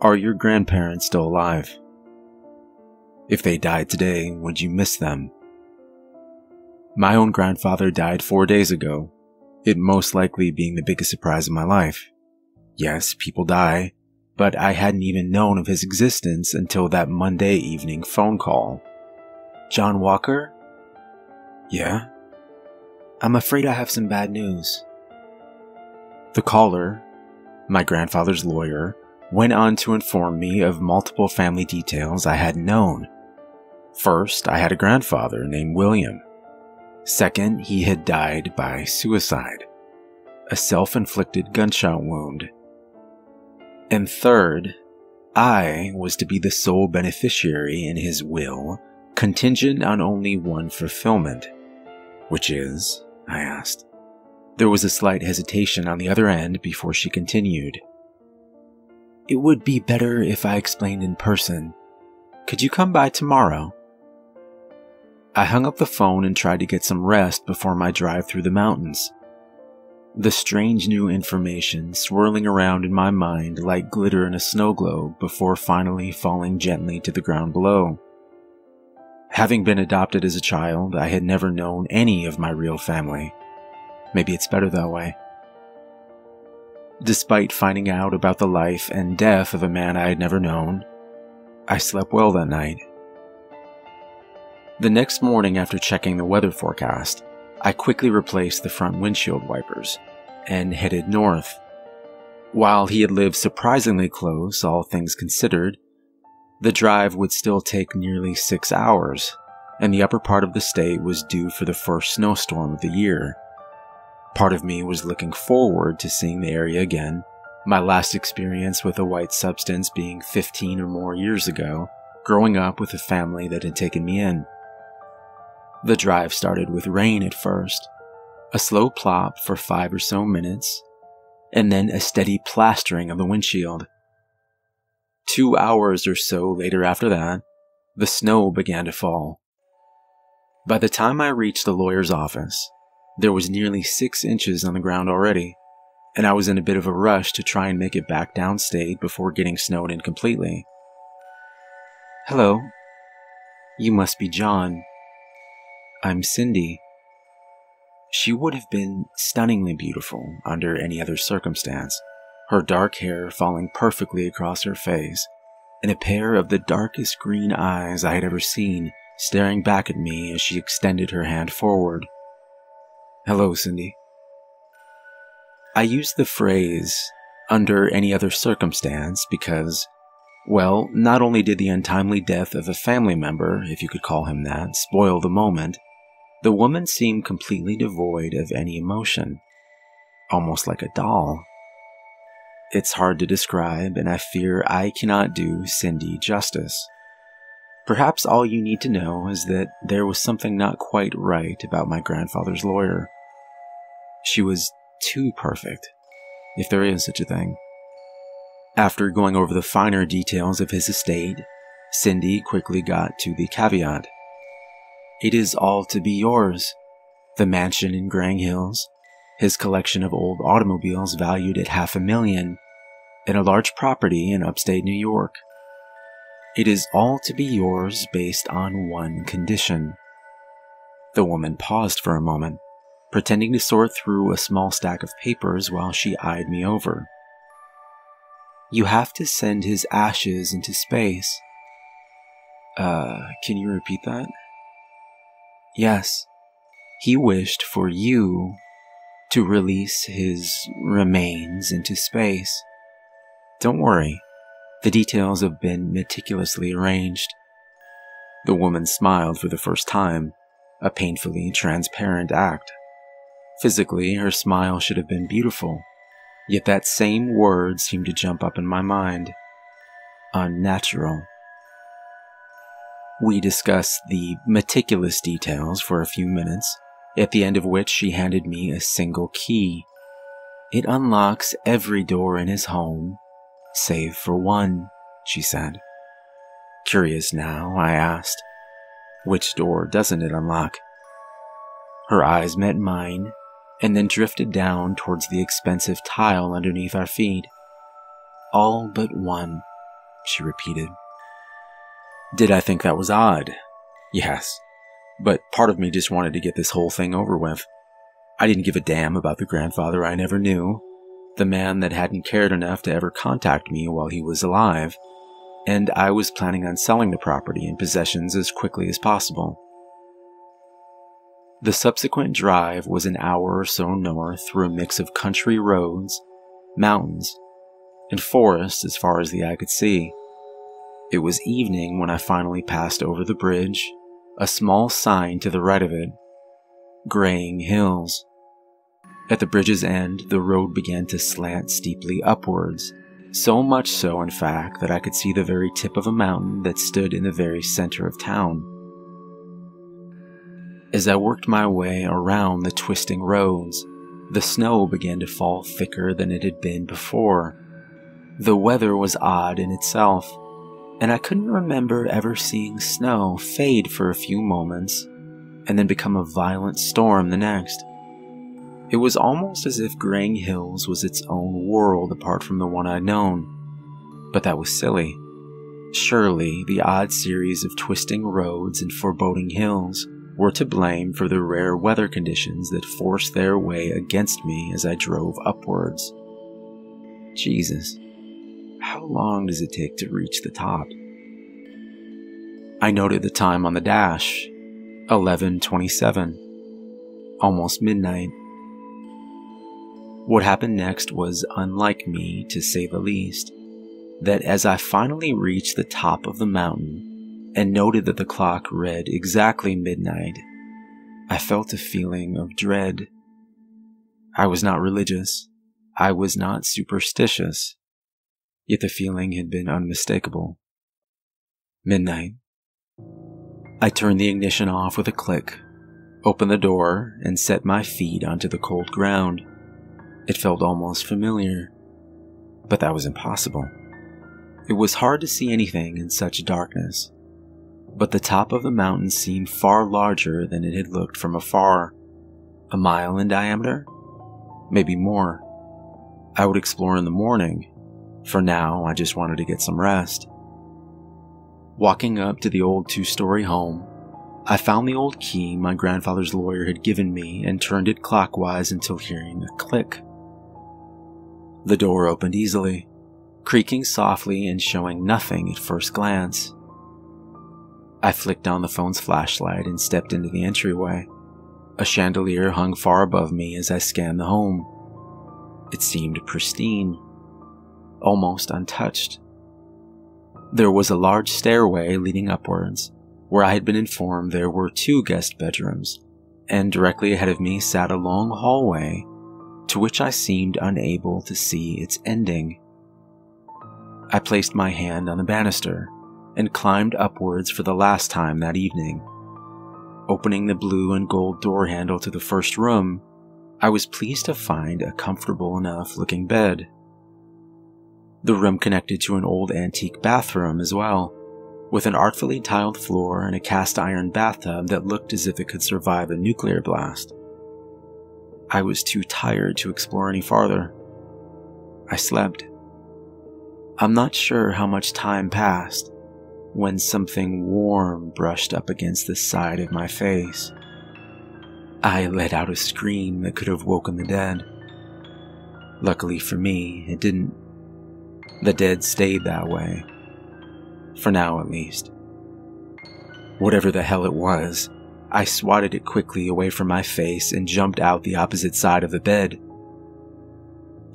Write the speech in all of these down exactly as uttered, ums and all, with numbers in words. Are your grandparents still alive? If they died today, would you miss them? My own grandfather died four days ago, it most likely being the biggest surprise of my life. Yes, people die, but I hadn't even known of his existence until that Monday evening phone call. John Walker? Yeah? I'm afraid I have some bad news. The caller, my grandfather's lawyer, went on to inform me of multiple family details I hadn't known. First, I had a grandfather named William. Second, he had died by suicide, a self-inflicted gunshot wound. And third, I was to be the sole beneficiary in his will, contingent on only one fulfillment. Which is? I asked. There was a slight hesitation on the other end before she continued. It would be better if I explained in person. Could you come by tomorrow? I hung up the phone and tried to get some rest before my drive through the mountains. The strange new information swirling around in my mind like glitter in a snow globe before finally falling gently to the ground below. Having been adopted as a child, I had never known any of my real family. Maybe it's better that way. Despite finding out about the life and death of a man I had never known, I slept well that night. The next morning, after checking the weather forecast, I quickly replaced the front windshield wipers and headed north. While he had lived surprisingly close, all things considered, the drive would still take nearly six hours, and the upper part of the state was due for the first snowstorm of the year. Part of me was looking forward to seeing the area again, my last experience with a white substance being fifteen or more years ago, growing up with a family that had taken me in. The drive started with rain at first, a slow plop for five or so minutes, and then a steady plastering of the windshield. Two hours or so later after that, the snow began to fall. By the time I reached the lawyer's office, there was nearly six inches on the ground already, and I was in a bit of a rush to try and make it back downstate before getting snowed in completely. Hello. You must be John. I'm Cindy. She would have been stunningly beautiful under any other circumstance, her dark hair falling perfectly across her face, and a pair of the darkest green eyes I had ever seen staring back at me as she extended her hand forward. Hello, Cindy. I used the phrase, under any other circumstance, because, well, not only did the untimely death of a family member, if you could call him that, spoil the moment, the woman seemed completely devoid of any emotion, almost like a doll. It's hard to describe, and I fear I cannot do Cindy justice. Perhaps all you need to know is that there was something not quite right about my grandfather's lawyer. She was too perfect, if there is such a thing. After going over the finer details of his estate, Cindy quickly got to the caveat. It is all to be yours. The mansion in Grayling Hills, his collection of old automobiles valued at half a million, and a large property in upstate New York. It is all to be yours based on one condition. The woman paused for a moment, pretending to sort through a small stack of papers while she eyed me over. You have to send his ashes into space. Uh, can you repeat that? Yes. He wished for you to release his remains into space. Don't worry. The details have been meticulously arranged. The woman smiled for the first time, a painfully transparent act. Physically, her smile should have been beautiful, yet that same word seemed to jump up in my mind. Unnatural. We discussed the meticulous details for a few minutes, at the end of which she handed me a single key. It unlocks every door in his home, save for one, she said. Curious now, I asked, which door doesn't it unlock? Her eyes met mine, and then drifted down towards the expensive tile underneath our feet. All but one, she repeated. Did I think that was odd? Yes, but part of me just wanted to get this whole thing over with. I didn't give a damn about the grandfather I never knew, the man that hadn't cared enough to ever contact me while he was alive, and I was planning on selling the property and possessions as quickly as possible. The subsequent drive was an hour or so north through a mix of country roads, mountains, and forests as far as the eye could see. It was evening when I finally passed over the bridge, a small sign to the right of it, Grayling Hills. At the bridge's end, the road began to slant steeply upwards, so much so in fact that I could see the very tip of a mountain that stood in the very center of town. As I worked my way around the twisting roads, the snow began to fall thicker than it had been before. The weather was odd in itself, and I couldn't remember ever seeing snow fade for a few moments and then become a violent storm the next. It was almost as if Grayling Hills was its own world apart from the one I'd known. But that was silly. Surely the odd series of twisting roads and foreboding hills were to blame for the rare weather conditions that forced their way against me as I drove upwards. Jesus, how long does it take to reach the top? I noted the time on the dash. eleven twenty-seven. Almost midnight. What happened next was unlike me, to say the least. That as I finally reached the top of the mountain and noted that the clock read exactly midnight, I felt a feeling of dread. I was not religious. I was not superstitious. Yet the feeling had been unmistakable. Midnight. I turned the ignition off with a click, opened the door, and set my feet onto the cold ground. It felt almost familiar, but that was impossible. It was hard to see anything in such darkness, but the top of the mountain seemed far larger than it had looked from afar, a mile in diameter, maybe more. I would explore in the morning. For now, I just wanted to get some rest. Walking up to the old two-story home, I found the old key my grandfather's lawyer had given me and turned it clockwise until hearing a click. The door opened easily, creaking softly and showing nothing at first glance. I flicked on the phone's flashlight and stepped into the entryway. A chandelier hung far above me as I scanned the home. It seemed pristine, almost untouched. There was a large stairway leading upwards, where I had been informed there were two guest bedrooms, and directly ahead of me sat a long hallway, to which I seemed unable to see its ending. I placed my hand on the banister, and climbed upwards for the last time that evening. Opening the blue and gold door handle to the first room, I was pleased to find a comfortable enough looking bed. The room connected to an old antique bathroom as well, with an artfully tiled floor and a cast iron bathtub that looked as if it could survive a nuclear blast. I was too tired to explore any farther. I slept. I'm not sure how much time passed when something warm brushed up against the side of my face. I let out a scream that could have woken the dead. Luckily for me, it didn't. The dead stayed that way. For now, at least. Whatever the hell it was, I swatted it quickly away from my face and jumped out the opposite side of the bed.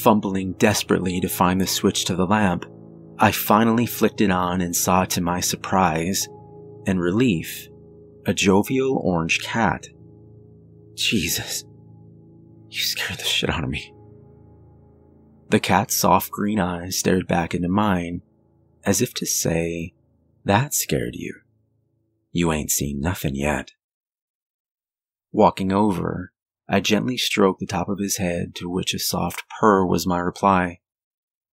Fumbling desperately to find the switch to the lamp, I finally flicked it on and saw, to my surprise and relief, a jovial orange cat. Jesus, you scared the shit out of me. The cat's soft green eyes stared back into mine, as if to say, that scared you. You ain't seen nothing yet. Walking over, I gently stroked the top of his head, to which a soft purr was my reply.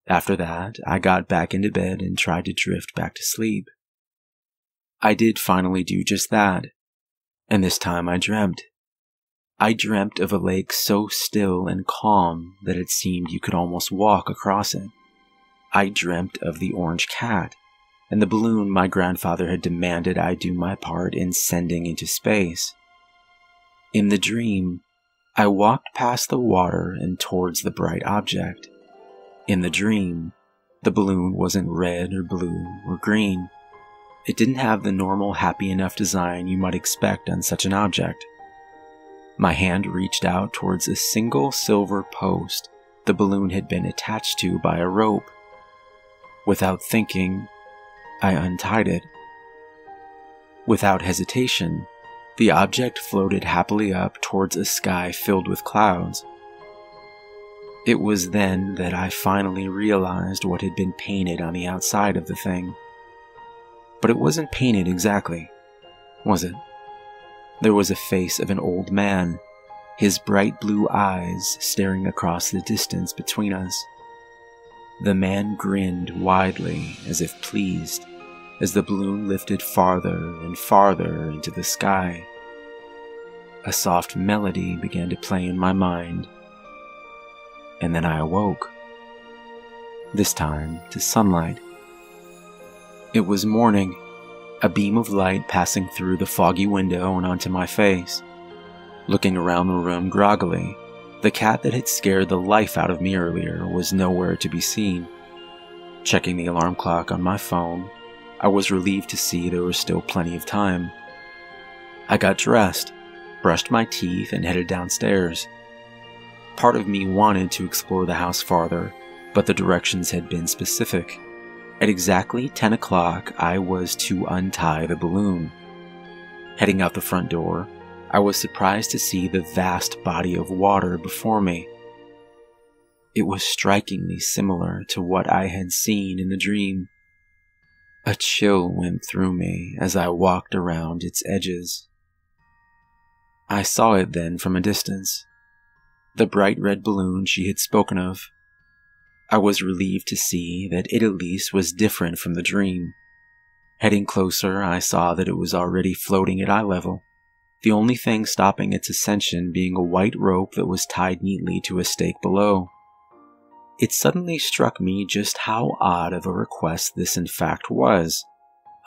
After that, I got back into bed and tried to drift back to sleep. I did finally do just that, and this time I dreamt. I dreamt of a lake so still and calm that it seemed you could almost walk across it. I dreamt of the orange cat, and the balloon my grandfather had demanded I do my part in sending into space. In the dream, I walked past the water and towards the bright object. In the dream, the balloon wasn't red or blue or green. It didn't have the normal happy enough design you might expect on such an object. My hand reached out towards a single silver post the balloon had been attached to by a rope. Without thinking, I untied it. Without hesitation, the object floated happily up towards a sky filled with clouds. It was then that I finally realized what had been painted on the outside of the thing. But it wasn't painted exactly, was it? There was a face of an old man, his bright blue eyes staring across the distance between us. The man grinned widely, as if pleased, as the balloon lifted farther and farther into the sky. A soft melody began to play in my mind, and then I awoke, this time to sunlight. It was morning, a beam of light passing through the foggy window and onto my face. Looking around the room groggily, the cat that had scared the life out of me earlier was nowhere to be seen. Checking the alarm clock on my phone, I was relieved to see there was still plenty of time. I got dressed, brushed my teeth, and headed downstairs. Part of me wanted to explore the house farther, but the directions had been specific. At exactly ten o'clock, I was to untie the balloon. Heading out the front door, I was surprised to see the vast body of water before me. It was strikingly similar to what I had seen in the dream. A chill went through me as I walked around its edges. I saw it then from a distance, the bright red balloon she had spoken of. I was relieved to see that it at least was different from the dream. Heading closer, I saw that it was already floating at eye level, the only thing stopping its ascension being a white rope that was tied neatly to a stake below. It suddenly struck me just how odd of a request this in fact was.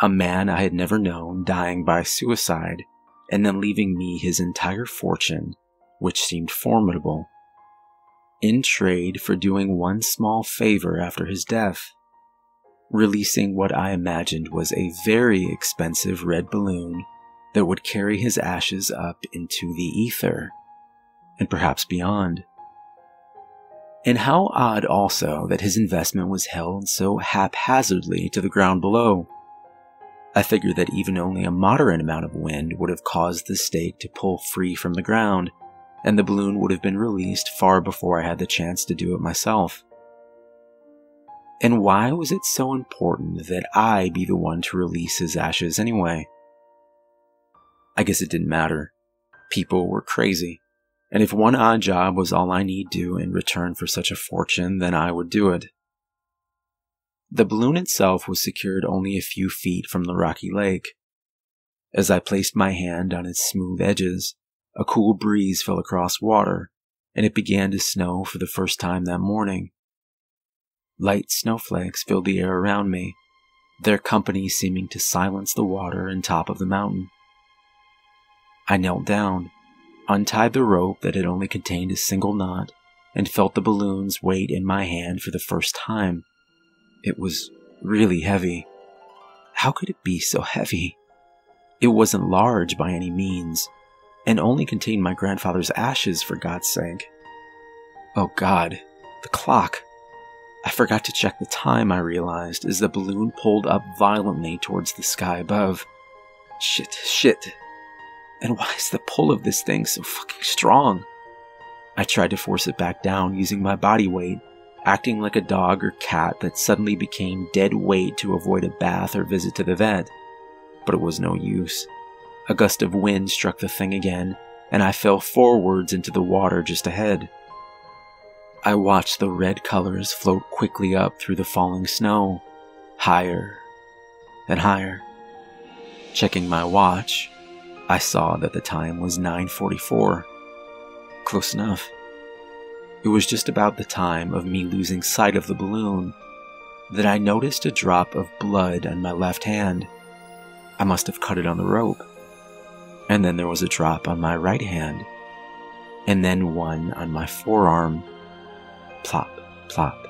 A man I had never known dying by suicide, and then leaving me his entire fortune, which seemed formidable, in trade for doing one small favor after his death, releasing what I imagined was a very expensive red balloon that would carry his ashes up into the ether, and perhaps beyond. And how odd also that his investment was held so haphazardly to the ground below. I figured that even only a moderate amount of wind would have caused the stake to pull free from the ground, and the balloon would have been released far before I had the chance to do it myself. And why was it so important that I be the one to release his ashes anyway? I guess it didn't matter. People were crazy, and if one odd job was all I need do in return for such a fortune, then I would do it. The balloon itself was secured only a few feet from the rocky lake. As I placed my hand on its smooth edges, a cool breeze fell across water, and it began to snow for the first time that morning. Light snowflakes filled the air around me, their company seeming to silence the water and top of the mountain. I knelt down, untied the rope that had only contained a single knot, and felt the balloon's weight in my hand for the first time. It was really heavy. How could it be so heavy? It wasn't large by any means, and only contained my grandfather's ashes, for God's sake. Oh God, the clock. I forgot to check the time, I realized, as the balloon pulled up violently towards the sky above. Shit, shit. And why is the pull of this thing so fucking strong? I tried to force it back down using my body weight, acting like a dog or cat that suddenly became dead weight to avoid a bath or visit to the vet. But it was no use. A gust of wind struck the thing again, and I fell forwards into the water just ahead. I watched the red colors float quickly up through the falling snow, higher and higher. Checking my watch, I saw that the time was nine forty-four. Close enough. It was just about the time of me losing sight of the balloon, that I noticed a drop of blood on my left hand. I must have cut it on the rope. And then there was a drop on my right hand. And then one on my forearm. Plop, plop.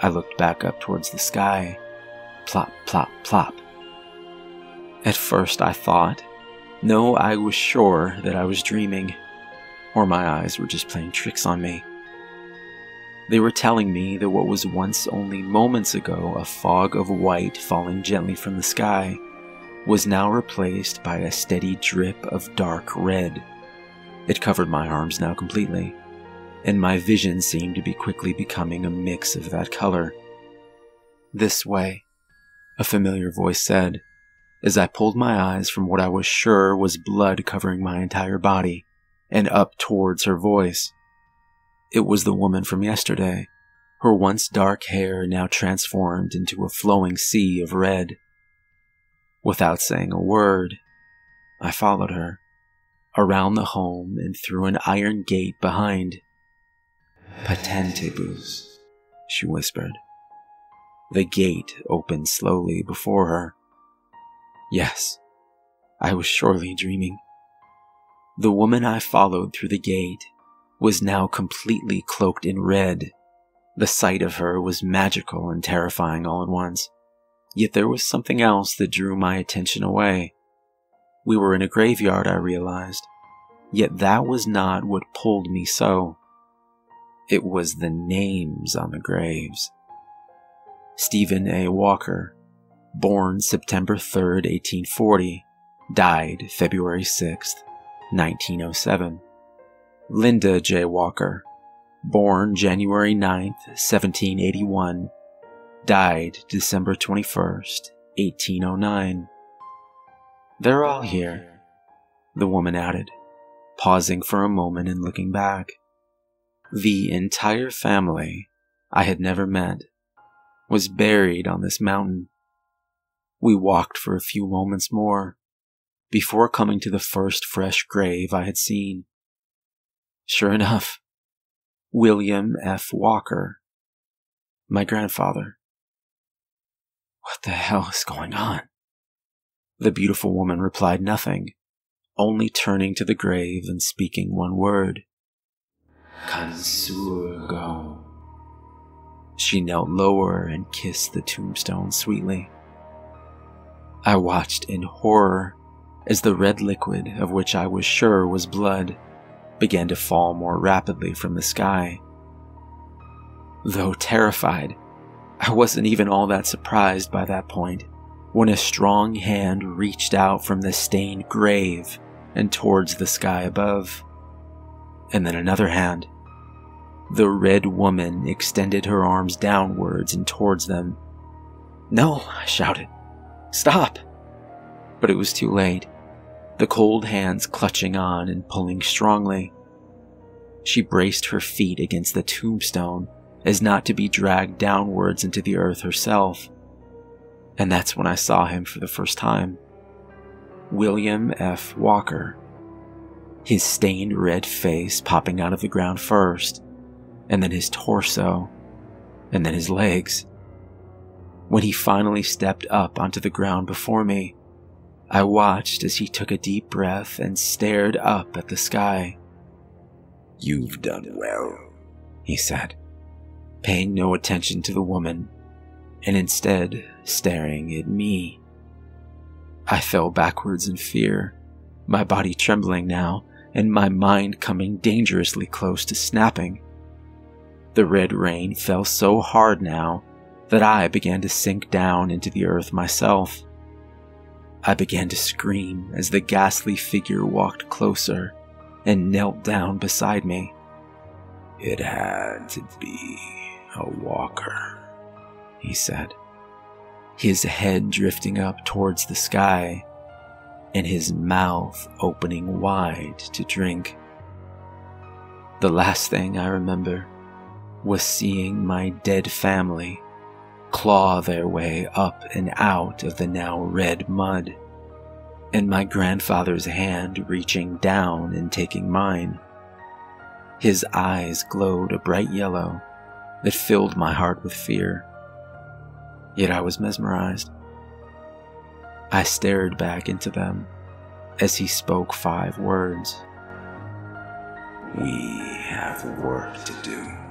I looked back up towards the sky. Plop, plop, plop. At first I thought, no, I was sure that I was dreaming, or my eyes were just playing tricks on me. They were telling me that what was once only moments ago a fog of white falling gently from the sky was now replaced by a steady drip of dark red. It covered my arms now completely, and my vision seemed to be quickly becoming a mix of that color. "This way," a familiar voice said, as I pulled my eyes from what I was sure was blood covering my entire body, and up towards her voice. It was the woman from yesterday, her once dark hair now transformed into a flowing sea of red. Without saying a word, I followed her, around the home and through an iron gate behind. "Patentibus," she whispered. The gate opened slowly before her. Yes, I was surely dreaming. The woman I followed through the gate was now completely cloaked in red. The sight of her was magical and terrifying all at once. Yet there was something else that drew my attention away. We were in a graveyard, I realized. Yet that was not what pulled me so. It was the names on the graves. Stephen A. Walker, born September third, eighteen forty, died February sixth, nineteen oh seven. Linda J. Walker, born January ninth, seventeen eighty-one, died December twenty-first, eighteen oh nine. "They're all here," the woman added, pausing for a moment and looking back. The entire family I had never met was buried on this mountain. We walked for a few moments more, before coming to the first fresh grave I had seen. Sure enough, William F. Walker, my grandfather. "What the hell is going on?" The beautiful woman replied nothing, only turning to the grave and speaking one word. "Consurgo." She knelt lower and kissed the tombstone sweetly. I watched in horror as the red liquid, of which I was sure was blood, began to fall more rapidly from the sky. Though terrified, I wasn't even all that surprised by that point, when a strong hand reached out from the stained grave and towards the sky above. And then another hand. The red woman extended her arms downwards and towards them. "No," I shouted. "Stop!" But it was too late, the cold hands clutching on and pulling strongly. She braced her feet against the tombstone as not to be dragged downwards into the earth herself. And that's when I saw him for the first time. William F. Walker. His stained red face popping out of the ground first, and then his torso, and then his legs. When he finally stepped up onto the ground before me, I watched as he took a deep breath and stared up at the sky. "You've done well," he said, paying no attention to the woman, and instead staring at me. I fell backwards in fear, my body trembling now, and my mind coming dangerously close to snapping. The red rain fell so hard now that I began to sink down into the earth myself. I began to scream as the ghastly figure walked closer and knelt down beside me. "It had to be a Walker," he said, his head drifting up towards the sky and his mouth opening wide to drink. The last thing I remember was seeing my dead family claw their way up and out of the now red mud, and my grandfather's hand reaching down and taking mine. His eyes glowed a bright yellow that filled my heart with fear, yet I was mesmerized. I stared back into them as he spoke five words. We have work to do.